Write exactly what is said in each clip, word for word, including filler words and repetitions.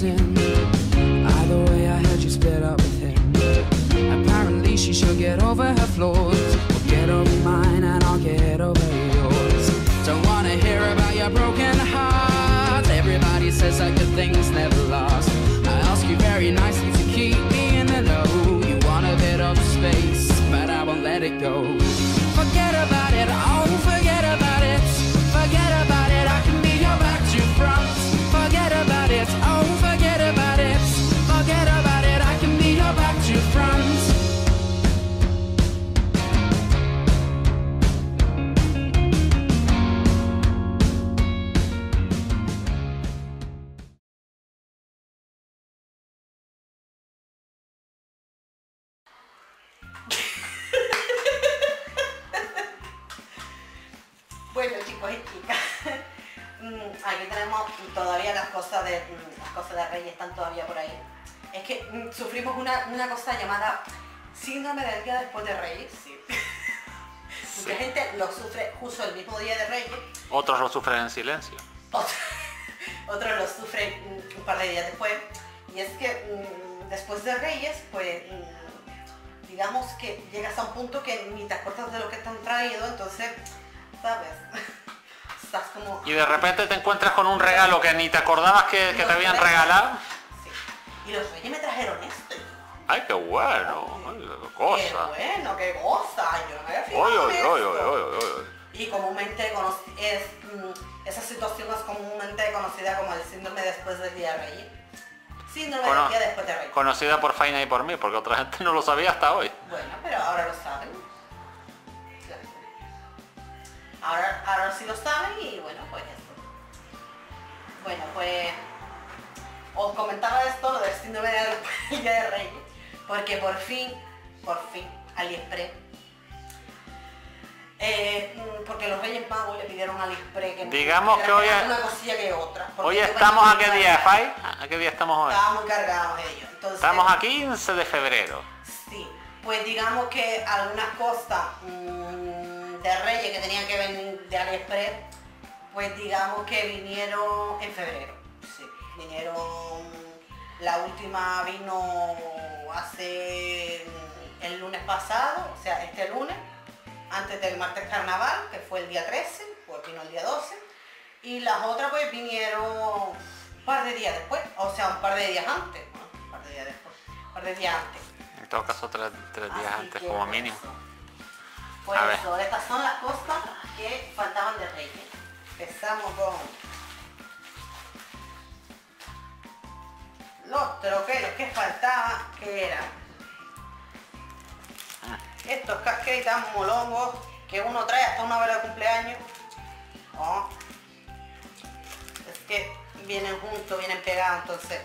sin. Either way, I had you split up with him. Apparently, she should get over her flaws. Well, get over mine and I'll get over yours. Don't wanna hear about your broken heart. Everybody says that good things never last. I ask you very nicely to keep me in the know. You want a bit of space, but I won't let it go. Forget about it, oh, forget about it. Forget about it, I can be your back to front. Forget about it, oh, forget about it. Forget about it, I can be your back to front. Bueno, chicos y chicas, aquí tenemos todavía las cosas de las cosas de Reyes, están todavía por ahí. Es que sufrimos una, una cosa llamada síndrome del día después de Reyes. Sí. Sí. Mucha gente lo sufre justo el mismo día de Reyes. Otros lo sufren en silencio. Otros, otros lo sufren un par de días después. Y es que después de Reyes, pues digamos que llegas a un punto que ni te acuerdas de lo que te han traído, entonces... ¿sabes? Estás como... Y de repente te encuentras con un regalo que ni te acordabas que, que te habían reyes, regalado. Sí. Y los reyes me trajeron esto. ¡Ay, qué bueno! Ay, ¡qué cosa! ¡Qué bueno, qué cosa! Yo no me había fijado. Oy, oy, esto. Oy, oy, oy, oy. Y comúnmente es, esa situación es comúnmente conocida como el síndrome después del día de Reyes. Síndrome Cono del día después de Reyes. Conocida por Fayna y por mí, porque otra gente no lo sabía hasta hoy. Bueno, pero ahora lo saben. Ahora, ahora sí lo saben y bueno, pues eso. Bueno, pues os comentaba esto, lo del síndrome del día de Reyes, porque por fin, por fin, AliExpress, eh, porque los Reyes Magos le pidieron a AliExpress que digamos que, que hoy una es, cosilla que otra. Hoy estamos a qué día, Fay, ¿a qué día estamos hoy? Estábamos cargados de ellos. Entonces, estamos a quince de febrero. Sí, pues digamos que algunas cosas... Mmm, de Reyes que tenían que venir de AliExpress, pues digamos que vinieron en febrero. Sí, vinieron, la última vino hace el lunes pasado, o sea, este lunes, antes del martes carnaval, que fue el día trece, pues vino el día doce, y las otras pues vinieron un par de días después, o sea, un par de días antes, bueno, un par de días después, un par de días antes. En todo caso, tres, tres días así antes como mínimo. Eso. Por eso, estas son las cosas que faltaban de Reyes. Empezamos con los troqueros que faltaban, que eran estos casquetes tan molongos que uno trae hasta una vela de cumpleaños. Oh. Es que vienen juntos, vienen pegados, entonces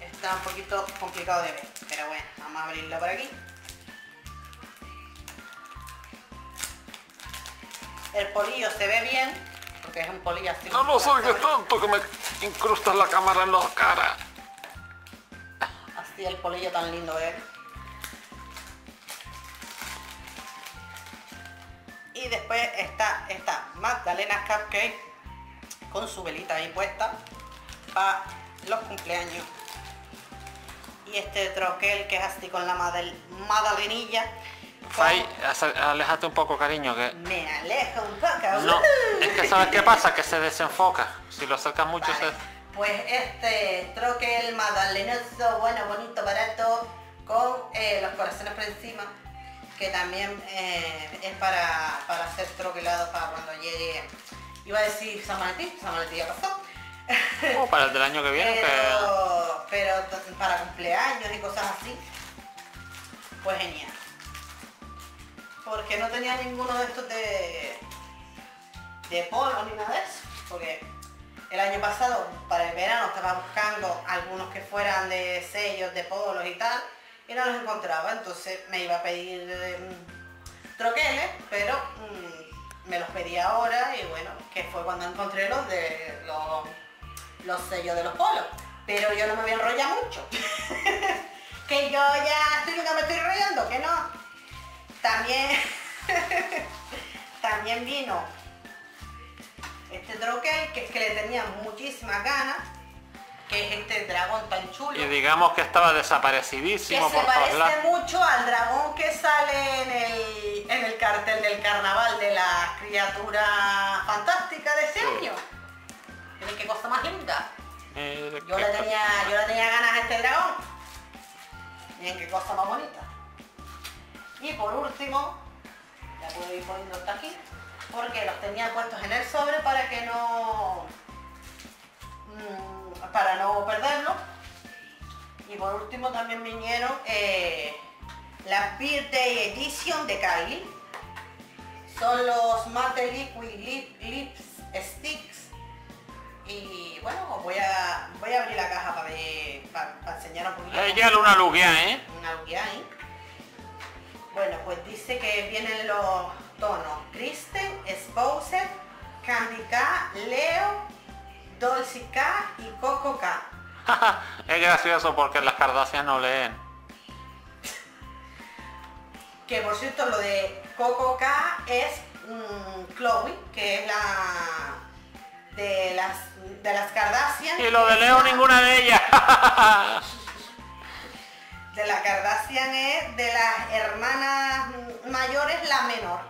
está un poquito complicado de ver. Pero bueno, vamos a abrirlo por aquí. El polillo se ve bien, porque es un polillo así. No lo soy, es tonto que me incrustas la cámara en la cara. Así el polillo tan lindo es. Y después está esta Magdalena Cupcake con su velita ahí puesta para los cumpleaños. Y este troquel que es así con la magdalenilla. Fay, aléjate un poco, cariño, que... Me alejo un poco. No, es que ¿sabes qué pasa? Que se desenfoca. Si lo acercas mucho, vale. se... Pues este troquel magdalenoso, bueno, bonito, barato, con eh, los corazones por encima, que también eh, es para, para ser troquelado para cuando llegue... Iba a decir San Valentín, San Valentín ya pasó. O oh, para el del año que viene. Pero, que... pero para cumpleaños y cosas así, pues genial. Porque no tenía ninguno de estos de, de polo ni nada de eso, porque el año pasado para el verano estaba buscando algunos que fueran de sellos, de polos y tal, y no los encontraba, entonces me iba a pedir mmm, troqueles, pero mmm, me los pedí ahora y bueno, que fue cuando encontré los de los, los sellos de los polos, pero yo no me voy a enrollar mucho, que yo ya estoy, no me estoy enrollando, que no. También, también vino este troquel, que es que le tenía muchísimas ganas, que es este dragón tan chulo. Y digamos que estaba desaparecidísimo. Que por se parece todos mucho al dragón que sale en el, en el cartel del carnaval de la criatura fantástica de ese año. Sí. ¿Qué cosa más linda? Eh, yo, le tenía, yo le tenía ganas a este dragón. Miren qué cosa más bonita. Y por último, la puedo ir poniendo hasta aquí, porque los tenía puestos en el sobre para que no... para no perderlo. Y por último también vinieron eh, la Birthday Edition de Kylie. Son los Matte Liquid Lip, Lip Sticks. Y bueno, voy a, voy a abrir la caja para, ver, para, para enseñar un poquito. Ella una luguea, ¿eh? Una luguea, ¿eh? Bueno, pues dice que vienen los tonos Christie, Exposed, Candy K, Leo, Dolce K y Coco K. Es gracioso porque las Kardashian no leen. Que por cierto, lo de Coco K es mmm, Chloe, que es la de las, de las Kardashian. Y lo de Leo, una... ninguna de ellas. De la Kardashian es de las hermanas mayores la menor.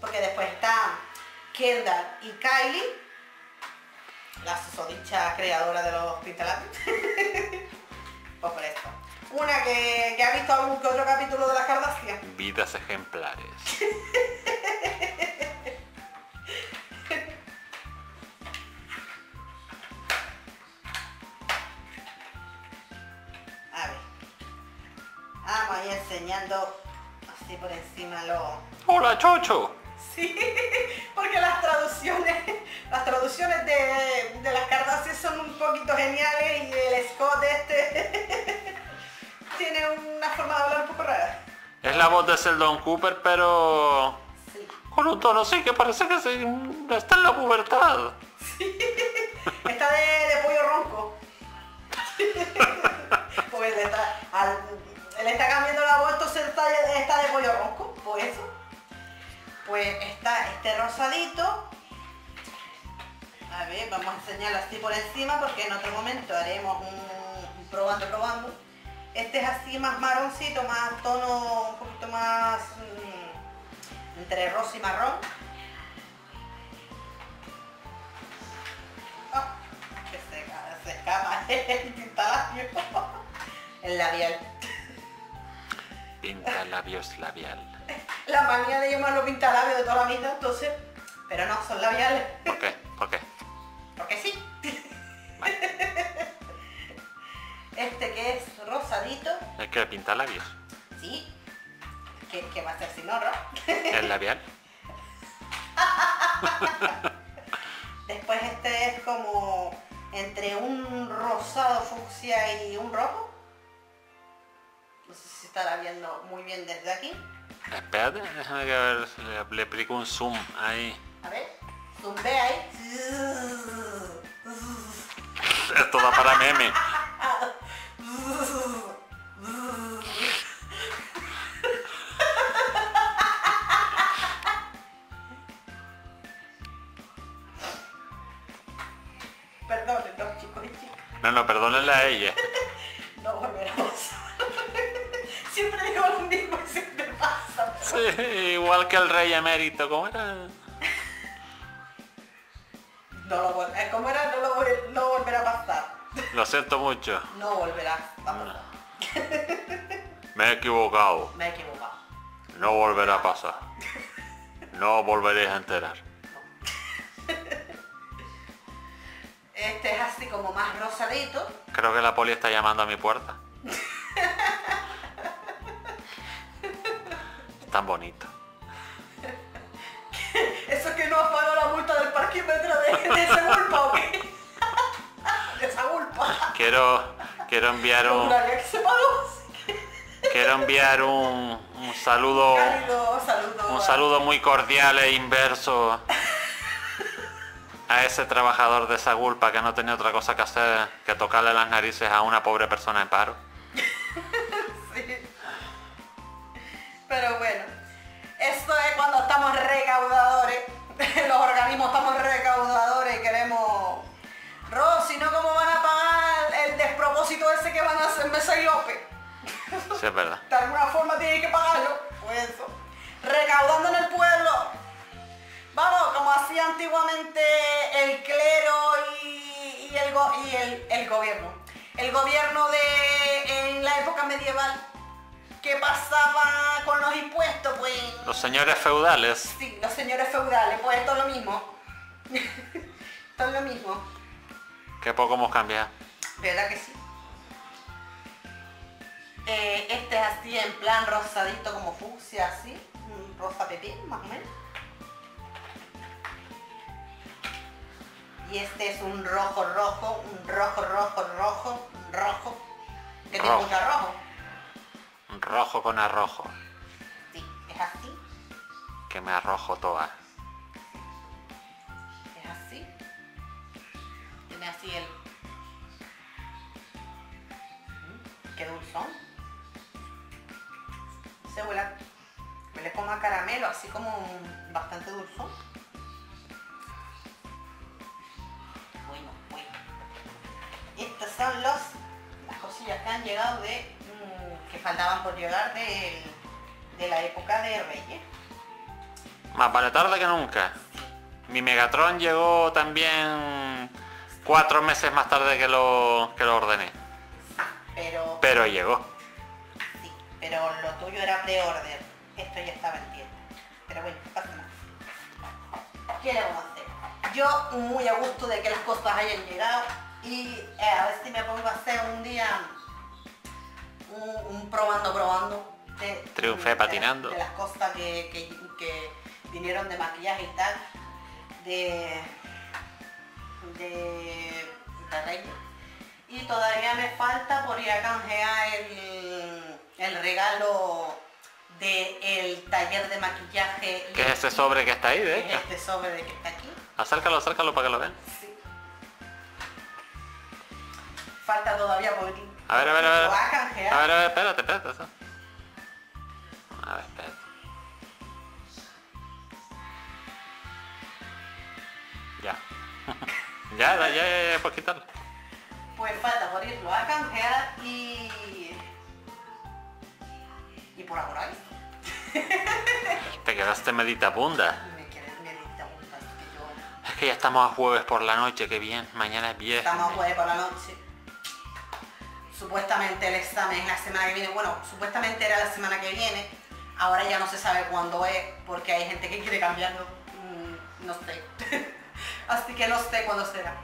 Porque después está Kendall y Kylie, la susodicha creadora de los pintalabios. Pues por esto. Una que, que ha visto algún que otro capítulo de las Kardashian. Vidas ejemplares. A ver. Vamos a ir enseñando así por encima lo... ¡Hola, Chocho! Sí, porque las traducciones, las traducciones de, de las Kardashian son un poquito geniales, y el Scott este tiene una forma de hablar un poco rara. Es la voz de Sheldon Cooper, pero sí, con un tono sí que parece que se, está en la pubertad. Sí, está de, de pollo ronco. Pues le está, al, le está cambiando la voz, entonces está, está de pollo ronco, por eso. Pues está este rosadito. A ver, vamos a enseñarlo así por encima, porque en otro momento haremos un, un probando, probando. Este es así más marroncito, más tono, un poquito más mmm, entre rosa y marrón. Oh, que se, se escapa el pintalabio, el labial. Pintalabios labial. La manía de llamarlo pintalabios de toda la vida, entonces, pero no, son labiales. ¿Por qué? ¿Por qué? Porque sí. Vale. Este que es rosadito. ¿El que pinta labios? Sí. ¿Qué, qué va a ser si no, Ro? ¿El labial? Después este es como entre un rosado fucsia y un rojo. No sé si se estará viendo muy bien desde aquí. Espérate, déjame que ver, le, le aplico un zoom ahí. A ver, zoom ve ahí. Esto va para meme. Perdón, los chicos y chicas. No, no, perdónenla a ella. No volveremos. Siempre digo lo mismo y siempre pasa. Pero... sí, igual que el rey emérito, ¿cómo era? No lo volverá, ¿cómo era? No, lo, no volverá a pasar. Lo siento mucho. No volverá a pasar. Me he equivocado. Me he equivocado. No volverá a pasar. No volveréis a enterar. No. Este es así como más rosadito. Creo que la poli está llamando a mi puerta. Tan bonito. Eso es que no has pagado la multa del parquímetro de, de ese vulpa, ¿ok? De esa vulpa. Quiero, quiero enviar un... quiero enviar un, un saludo, Cálido, saludo... un saludo muy cordial e inverso a ese trabajador de esa vulpa que no tenía otra cosa que hacer que tocarle las narices a una pobre persona en paro. Pero bueno, esto es cuando estamos recaudadores, los organismos estamos recaudadores y queremos... Ro, si no, como sí, es verdad. De alguna forma tienen que pagarlo, pues eso. Recaudando en el pueblo. Vamos, como hacía antiguamente el clero y, y, el, go y el, el gobierno. El gobierno de en la época medieval. ¿Qué pasaba con los impuestos? Pues... los señores feudales. Sí, los señores feudales, pues esto es lo mismo. Esto es lo mismo. Qué poco hemos cambiado. ¿Verdad que sí? Eh, este es así, en plan rosadito como fucsia, así. Un rosa bebé, más o menos. Y este es un rojo rojo, un rojo rojo rojo, un rojo. Que tiene mucho rojo. Rojo con arrojo. Sí, es así. Que me arrojo toda. Es así. Tiene así el... qué dulzón. Se huele a... huele como a caramelo, así como un... bastante dulzón. Bueno, bueno. Estas son los... las cosillas que han llegado de... que faltaban por llegar de, de la época de Reyes. Más vale tarde que nunca. Mi Megatron llegó también cuatro meses más tarde que lo, que lo ordené. Sí, pero... pero llegó. Sí, pero lo tuyo era pre-order. Esto ya estaba en tienda. Pero bueno, pasa nada. ¿Qué le vamos a hacer? Yo muy a gusto de que las cosas hayan llegado. Y eh, a ver si me pongo a hacer un día... Un, un probando, probando de, triunfé de, patinando de las, de las cosas que, que, que vinieron de maquillaje y tal de, de, de Reyes, y todavía me falta por ir a canjear el, el regalo del de taller de maquillaje. ¿Qué es ese sobre que está ahí? ¿De es este sobre de que está aquí? Acércalo, acércalo para que lo vean. Sí. Falta todavía por ir. A ver, a ver, a ver. A ver, a ver, espérate, espérate. Eso. A ver, espérate. Ya. ya, ya, ya, ya, ya, pues quitarlo. Pues falta por irlo a canjear y... y por ahora eso. Te quedaste meditabunda. Me quedé meditabunda, así que yo... es que ya estamos a jueves por la noche, que bien. Mañana es viernes. Estamos a jueves por la noche. Supuestamente el examen es la semana que viene, bueno, supuestamente era la semana que viene, ahora ya no se sabe cuándo es, porque hay gente que quiere cambiarlo, mm, no sé, así que no sé cuándo será.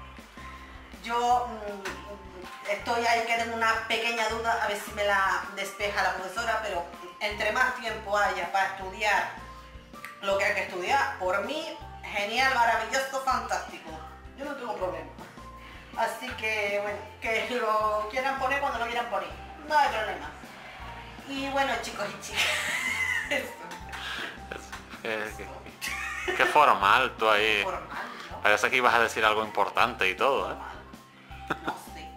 Yo mm, estoy ahí que tengo una pequeña duda, a ver si me la despeja la profesora, pero entre más tiempo haya para estudiar lo que hay que estudiar, por mí, genial, maravilloso, fantástico, yo no tengo problema. Así que, bueno, que lo quieran poner cuando lo quieran poner. No hay problema. Y bueno, chicos y chicas. Eso. Es que, qué, qué formal tú ahí. Formal, ¿no? Parece que ibas a decir algo importante y todo, ¿eh? No sé.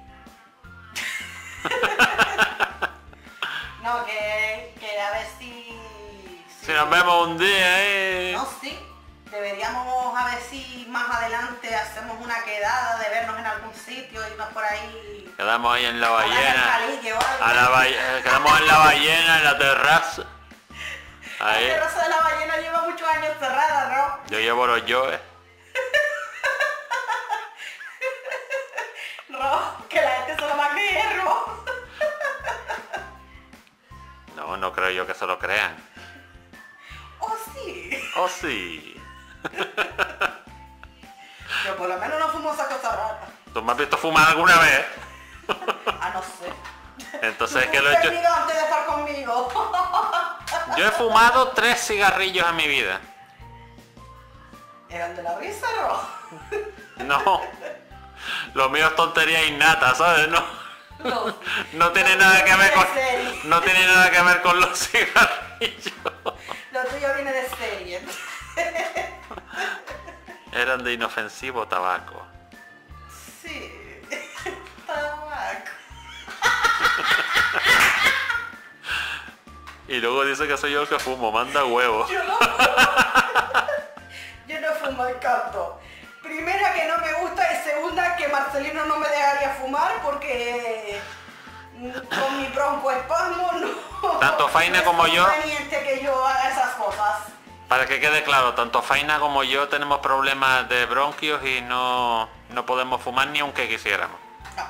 No, que, que a ver si... Si, si nos vemos un día, ¿eh? No, sí. Deberíamos a ver si más adelante hacemos una quedada de vernos en algún sitio, irnos por ahí. Quedamos ahí en la ballena. A la ba... Quedamos en la ballena, en la terraza. Ahí. La terraza de la ballena lleva muchos años cerrada, ¿no? Yo llevo los yoes. Ro, que la gente se lo va a creer, Ro. No, no creo yo que se lo crean. Oh sí. Oh sí. Yo por lo menos no fumo esa cosa rara. ¿Tú me has visto fumar alguna vez? Ah, no sé. Entonces, ¿qué lo he hecho? Antes de estar conmigo. Yo he fumado tres cigarrillos en mi vida. ¿Eran de la risa, Ro? No. Lo mío es tontería innata, ¿sabes? No. No, no tiene nada que ver con... no tiene nada que ver con los cigarrillos. Lo tuyo viene de serie. Eran de inofensivo tabaco. Sí, tabaco. Y luego dice que soy yo el que fumo, manda huevo. Yo no fumo. Yo no fumo, el canto. Primera, que no me gusta, y segunda, que Marcelino no me dejaría fumar porque con mi broncoespasmo no. Tanto Fayna como yo. Es conveniente que yo haga esas cosas. Para que quede claro, tanto Fayna como yo tenemos problemas de bronquios y no, no podemos fumar ni aunque quisiéramos. No.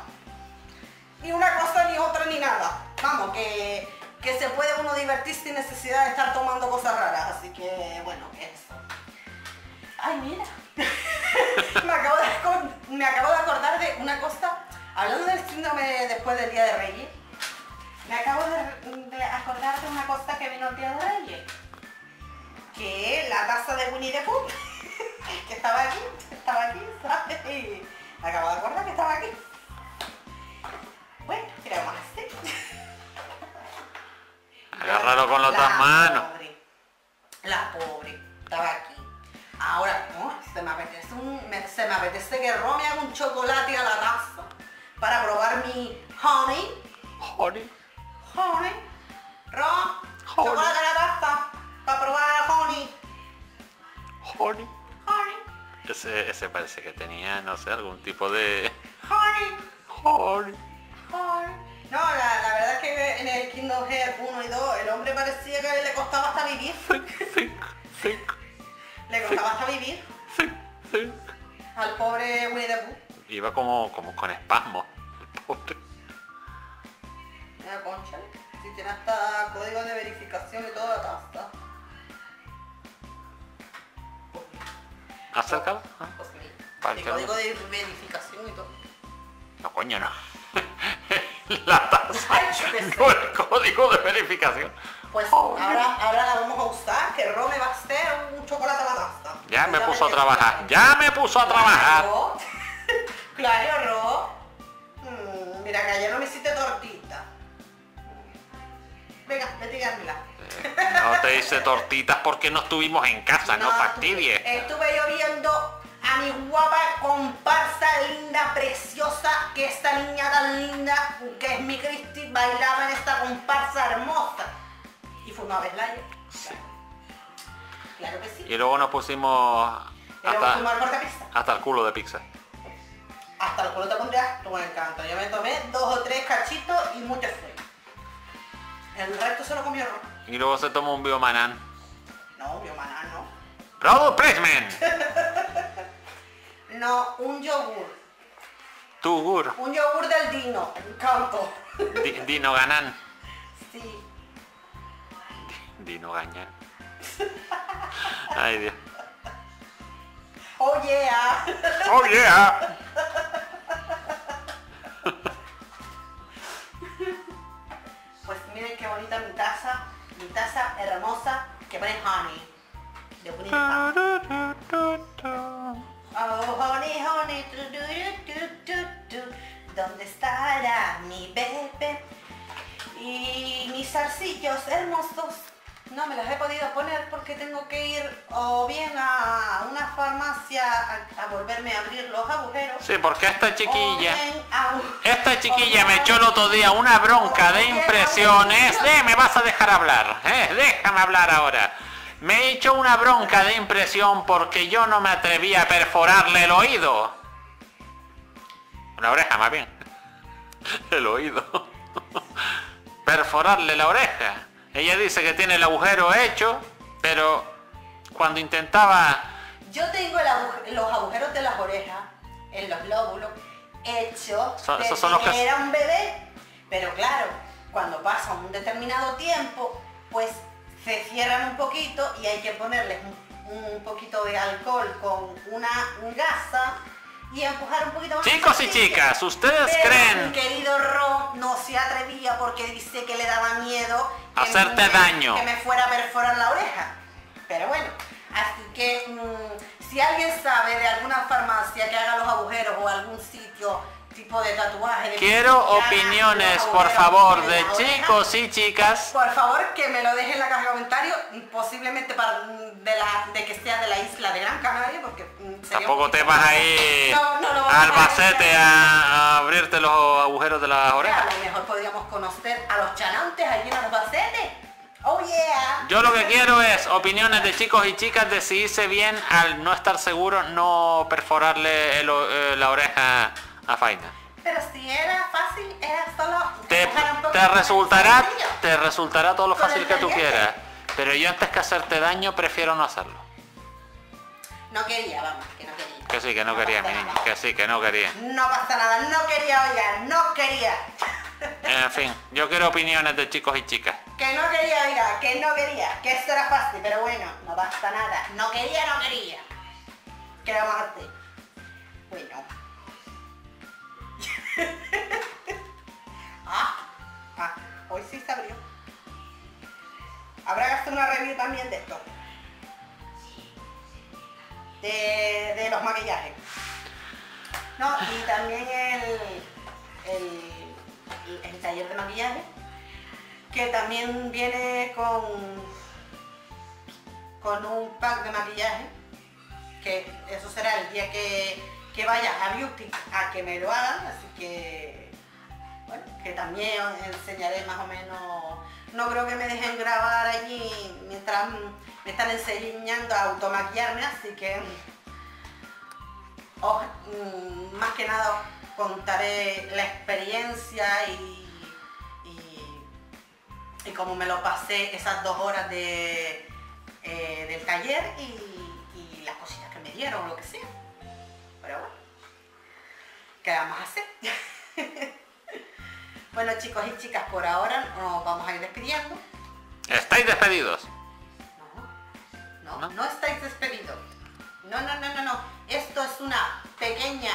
Ni una cosa ni otra ni nada. Vamos, que, que se puede uno divertir sin necesidad de estar tomando cosas raras. Así que bueno, eso. Ay, mira. me, acabo de, me acabo de acordar de una cosa. Hablando del síndrome después del Día de Reyes, me acabo de, de acordar de una cosa que vino el Día de Reyes, que es la taza de Winnie the Pooh, que estaba aquí, estaba aquí, ¿sabes? Y me acabo de acordar que estaba aquí. Bueno, creo más así. Agárralo con las otras manos. Pobre, la pobre, estaba aquí. Ahora, no, se me apetece, un, me, se me apetece que Ro me haga un chocolate a la taza. Para probar mi honey. Honey. Honey. Ro. Chocolate a la taza. Para probar honey. Honey. Honey. Ese, ese parece que tenía, no sé, algún tipo de... Honey. Honey. Honey. No, la, la verdad es que en el Kingdom Hearts uno y dos el hombre parecía que le costaba hasta vivir. Think, think, think. Le costaba think, hasta vivir. Think, think. Al pobre Winnie the Pooh. Iba como, como con espasmos. Mira, concha, si tiene hasta código de verificación y todo la taza. ¿Acercado? ¿Ah? Pues sí. El código de verificación y todo. No, coño, no. La taza con el código de verificación. Pues oh, ahora, ahora la vamos a usar, que Ro me va a hacer un chocolate a la taza. Ya me puso a trabajar, ya me puso a trabajar. Claro, Ro. Mm, mira que ayer no me hiciste tortita. Venga, metírmela. No te hice tortitas porque no estuvimos en casa, no, no fastidies. Estuve, estuve yo viendo a mi guapa comparsa linda, preciosa, que esta niña tan linda, que es mi Christie, bailaba en esta comparsa hermosa. Y fuimos a verla ayer. Sí. Claro que sí. Y luego nos pusimos hasta, hasta el culo de pizza. Hasta el culo te pondrías tú en el canto. Yo me tomé dos o tres cachitos y mucho fue. El resto se lo comió Ro. Y luego se tomó un biomanán. No, un biomanán no. ¡Robo Pressman! No, un yogur. ¿Tugur? Un yogur del Dino, en campo. Di, Dino Ganán. Sí. Dino Gañán. Ay, Dios. Oh yeah. Oh yeah. Pues miren qué bonita mi taza, mi taza hermosa que pone honey. De bonita. Oh honey, honey, tu, tu, tu, tu, tu, tu. ¿Dónde estará mi bebé? Y mis zarcillos hermosos. No me los he podido poner porque tengo que ir o bien a una farmacia a, a volverme a abrir los agujeros. Sí, porque esta chiquilla, a, esta chiquilla me echó el otro día una bronca de impresiones. Eh, me vas a dejar hablar, eh, déjame hablar ahora. Me echó una bronca de impresión porque yo no me atreví a perforarle el oído. Una oreja más bien. El oído. Perforarle la oreja. Ella dice que tiene el agujero hecho, pero cuando intentaba... Yo tengo el aguj los agujeros de las orejas, en los lóbulos, hechos, so, desde son los que era un bebé. Pero claro, cuando pasa un determinado tiempo, pues se cierran un poquito y hay que ponerles un, un poquito de alcohol con una gasa y empujar un poquito más. Chicos y chicas, ustedes pero creen... Mi querido Ro no se atrevía porque dice que le daba miedo... hacerte me, daño, que me fuera a perforar la oreja. Pero bueno, así que mmm, si alguien sabe de alguna farmacia que haga los agujeros o algún sitio tipo de tatuaje de quiero opiniones por favor de chicos oreja, y chicas, por favor que me lo dejen en la caja de comentarios, posiblemente para, de, la, de que sea de la isla de Gran Canaria, porque mmm, tampoco te vas ahí no, no lo a Albacete a, a abrirte los agujeros de las orejas. A lo mejor podríamos conocer a los chanantes allí en Albacete. Oh yeah. Yo lo que quiero es opiniones de chicos y chicas de si hice bien al no estar seguro no perforarle el, eh, la oreja a Fayna. Pero si era fácil, era solo... Te, te, resultará, te resultará todo lo fácil que tú quieras. Pero yo antes que hacerte daño, prefiero no hacerlo. No quería, vamos, que no quería. Que sí, que no, no quería, mi niña, que sí, que no quería. No pasa nada, no quería oír, no quería. En fin, yo quiero opiniones de chicos y chicas. Que no quería oír, que no quería, que esto era fácil, pero bueno, no pasa nada. No quería, no quería. ¿Qué vamos a hacer? Bueno. ah, ah, hoy sí se abrió. Habrá que hacer una review también de esto. De, de los maquillajes, no, y también el, el, el taller de maquillaje, que también viene con con un pack de maquillaje, que eso será el día que, que vayas a Beauty a que me lo hagan, así que bueno, que también os enseñaré más o menos. No creo que me dejen grabar allí mientras me están enseñando a automaquillarme, así que os, más que nada os contaré la experiencia y, y, y cómo me lo pasé esas dos horas de, eh, del taller y, y las cositas que me dieron o lo que sea. Pero bueno, ¿qué vamos a hacer? Bueno, chicos y chicas, por ahora nos vamos a ir despidiendo. ¿Estáis despedidos? No, no, no, no estáis despedidos. No, no, no, no, no. Esto es una pequeña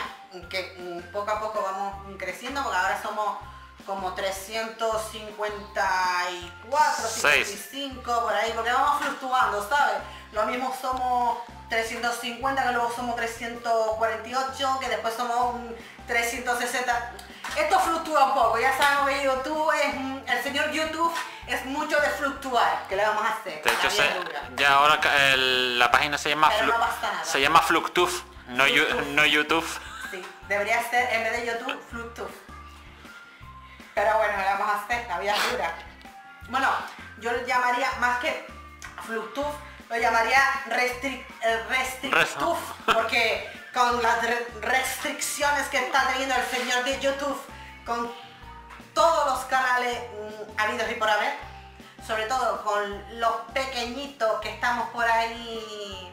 que poco a poco vamos creciendo, porque ahora somos como trescientos cincuenta y cuatro, cincuenta y cinco, por ahí, porque vamos fluctuando, ¿sabes? Lo mismo somos trescientos cincuenta, que luego somos trescientos cuarenta y ocho, que después somos trescientos sesenta. Esto fluctúa un poco, ya sabemos que YouTube es, el señor YouTube es mucho de fluctuar, que le vamos a hacer. De hecho, se, ya ahora el, la página se llama, flu, no se llama Fluctuf, no, YouTube. no YouTube. Sí, debería ser en vez de YouTube, Fluctuf. Pero bueno, le vamos a hacer, la vida es dura. Bueno, yo lo llamaría más que Fluctuf, lo llamaría restrict, Restrictuf, porque... con las restricciones que está teniendo el señor de YouTube con todos los canales mmm, habidos y por haber, sobre todo con los pequeñitos que estamos por ahí,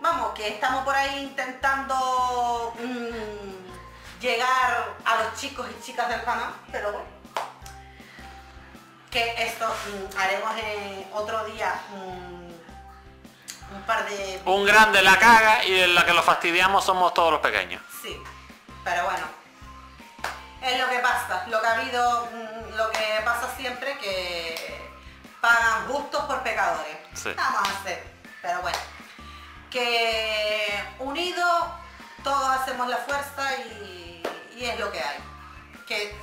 vamos, que estamos por ahí intentando mmm, llegar a los chicos y chicas del canal, pero bueno, que esto mmm, haremos en otro día. Mmm, Un par de... Un grande la caga y en la que lo fastidiamos somos todos los pequeños. Sí, pero bueno. Es lo que pasa, lo que ha habido, lo que pasa siempre, que pagan justos por pecadores. Sí. Nada más hacer, pero bueno. Que unidos todos hacemos la fuerza y, y es lo que hay. Que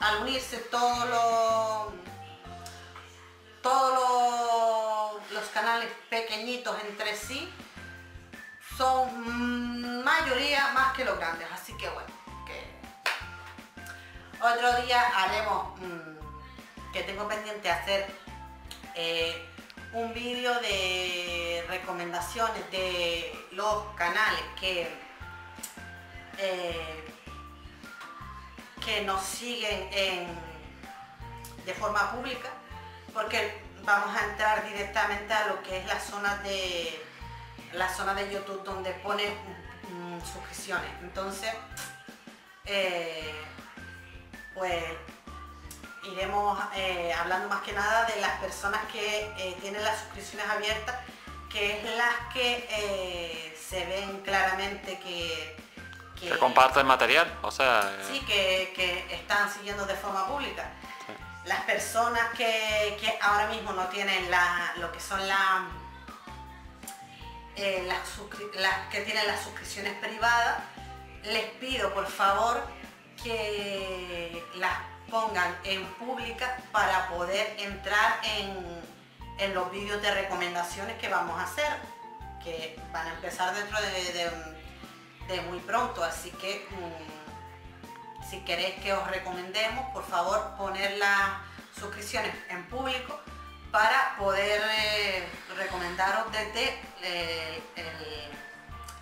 al unirse todos los... Todos los, los canales pequeñitos entre sí son mayoría más que los grandes, así que bueno, que otro día haremos, mmm, que tengo pendiente hacer eh, un vídeo de recomendaciones de los canales que, eh, que nos siguen en, de forma pública. Porque vamos a entrar directamente a lo que es la zona de la zona de YouTube donde pone mm, suscripciones. Entonces, eh, pues iremos eh, hablando más que nada de las personas que eh, tienen las suscripciones abiertas, que es las que eh, se ven claramente que, que, que comparten material, o sea, eh... sí, que, que están siguiendo de forma pública. Las personas que, que ahora mismo no tienen la, lo que son la, eh, las, las que tienen las suscripciones privadas, les pido por favor que las pongan en pública para poder entrar en, en los vídeos de recomendaciones que vamos a hacer, que van a empezar dentro de, de, de muy pronto, así que... Um, si queréis que os recomendemos, por favor, poner las suscripciones en público para poder eh, recomendaros desde eh, el,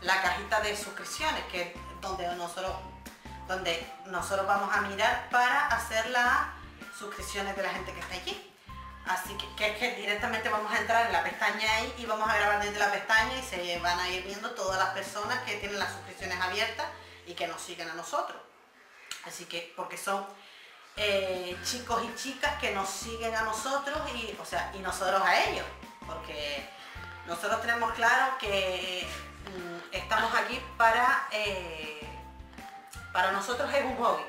la cajita de suscripciones, que es donde nosotros donde nosotros vamos a mirar para hacer las suscripciones de la gente que está allí. Así que, que, que directamente vamos a entrar en la pestaña ahí y vamos a grabar desde la pestaña y se van a ir viendo todas las personas que tienen las suscripciones abiertas y que nos siguen a nosotros. Así que, porque son eh, chicos y chicas que nos siguen a nosotros y, o sea, y nosotros a ellos. Porque nosotros tenemos claro que mm, estamos aquí para... Eh, para nosotros es un hobby.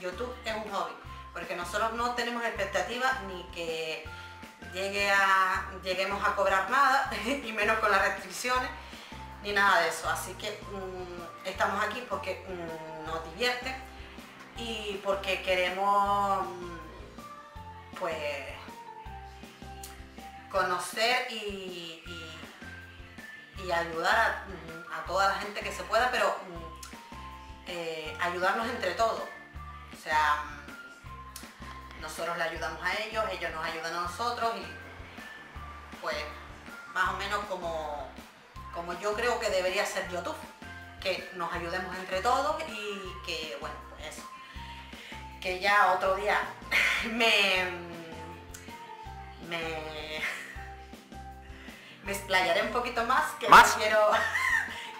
YouTube es un hobby. Porque nosotros no tenemos expectativas ni que llegue a, lleguemos a cobrar nada, y menos con las restricciones, ni nada de eso. Así que mmm, estamos aquí porque mmm, nos divierte y porque queremos mmm, pues conocer y, y, y ayudar a, a toda la gente que se pueda, pero mmm, eh, ayudarnos entre todos. O sea, nosotros le ayudamos a ellos, ellos nos ayudan a nosotros y pues más o menos como, como yo creo que debería ser YouTube, que nos ayudemos entre todos y que bueno, pues eso, que ya otro día me, me, me explayaré un poquito más, que ¿Más? no quiero,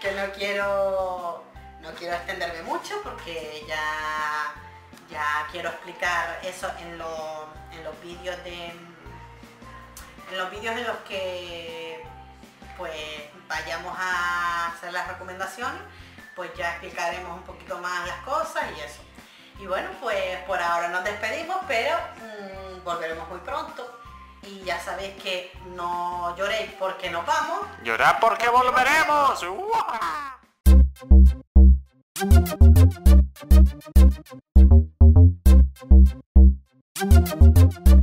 que no quiero, no quiero extenderme mucho porque ya... Ya quiero explicar eso en, lo, en los vídeos de en los vídeos en los que pues vayamos a hacer las recomendaciones, pues ya explicaremos un poquito más las cosas y eso. Y bueno, pues por ahora nos despedimos, pero mmm, volveremos muy pronto. Y ya sabéis que no lloréis porque nos vamos. Llorar porque volveremos. ¡Uah! Thank you.